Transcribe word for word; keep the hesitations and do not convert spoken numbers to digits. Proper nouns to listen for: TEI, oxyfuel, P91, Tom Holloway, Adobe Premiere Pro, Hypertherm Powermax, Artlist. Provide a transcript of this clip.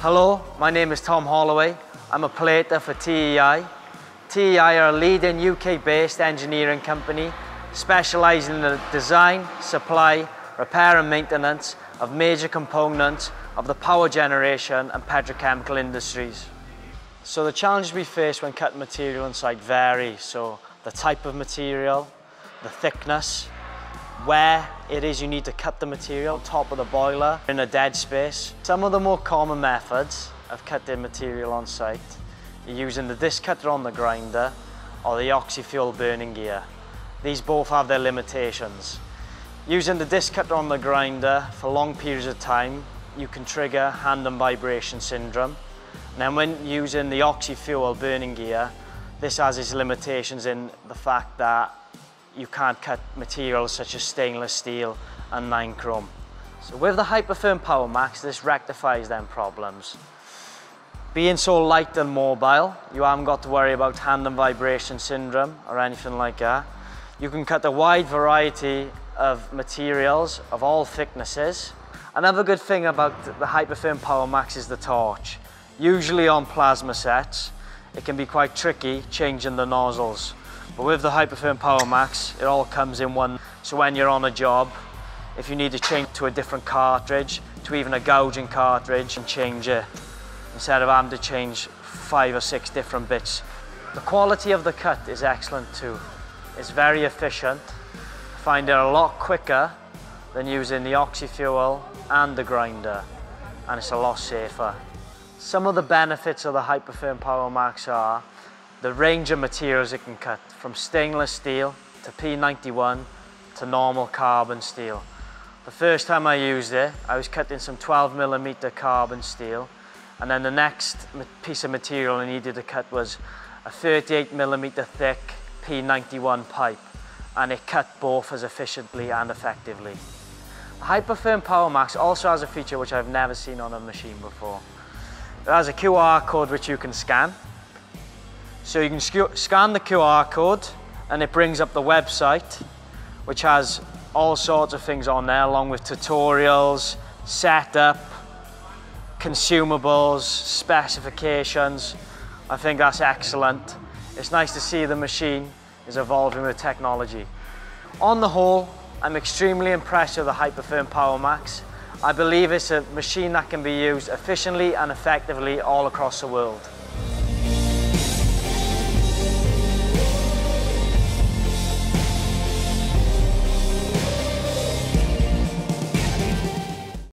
Hello, my name is Tom Holloway. I'm a plater for T E I. T E I are a leading U K-based engineering company specialising in the design, supply, repair and maintenance of major components of the power generation and petrochemical industries. So the challenges we face when cutting material inside vary. So the type of material, the thickness, where it is you need to cut the material, top of the boiler, in a dead space. Some of the more common methods of cutting material on site are using the disc cutter on the grinder or the oxy-fuel burning gear. These both have their limitations. Using the disc cutter on the grinder for long periods of time, you can trigger hand and vibration syndrome. And then when using the oxy-fuel burning gear, this has its limitations in the fact that you can't cut materials such as stainless steel and nine chrome. So with the Hypertherm Powermax, this rectifies them problems. Being so light and mobile, you haven't got to worry about hand and vibration syndrome or anything like that. You can cut a wide variety of materials of all thicknesses. Another good thing about the Hypertherm Powermax is the torch. Usually on plasma sets, it can be quite tricky changing the nozzles. But with the Hypertherm Powermax, it all comes in one. So when you're on a job, if you need to change to a different cartridge, to even a gouging cartridge, and change it, instead of having to change five or six different bits. The quality of the cut is excellent too. It's very efficient. I find it a lot quicker than using the oxy-fuel and the grinder. And it's a lot safer. Some of the benefits of the Hypertherm Powermax are the range of materials it can cut, from stainless steel to P ninety-one to normal carbon steel. The first time I used it, I was cutting some twelve millimeter carbon steel, and then the next piece of material I needed to cut was a thirty-eight millimeter thick P ninety-one pipe, and it cut both as efficiently and effectively. The Hypertherm Powermax also has a feature which I've never seen on a machine before. It has a Q R code which you can scan. So you can scan the Q R code and it brings up the website, which has all sorts of things on there, along with tutorials, setup, consumables, specifications. I think that's excellent. It's nice to see the machine is evolving with technology. On the whole, I'm extremely impressed with the Hypertherm Powermax. I believe it's a machine that can be used efficiently and effectively all across the world.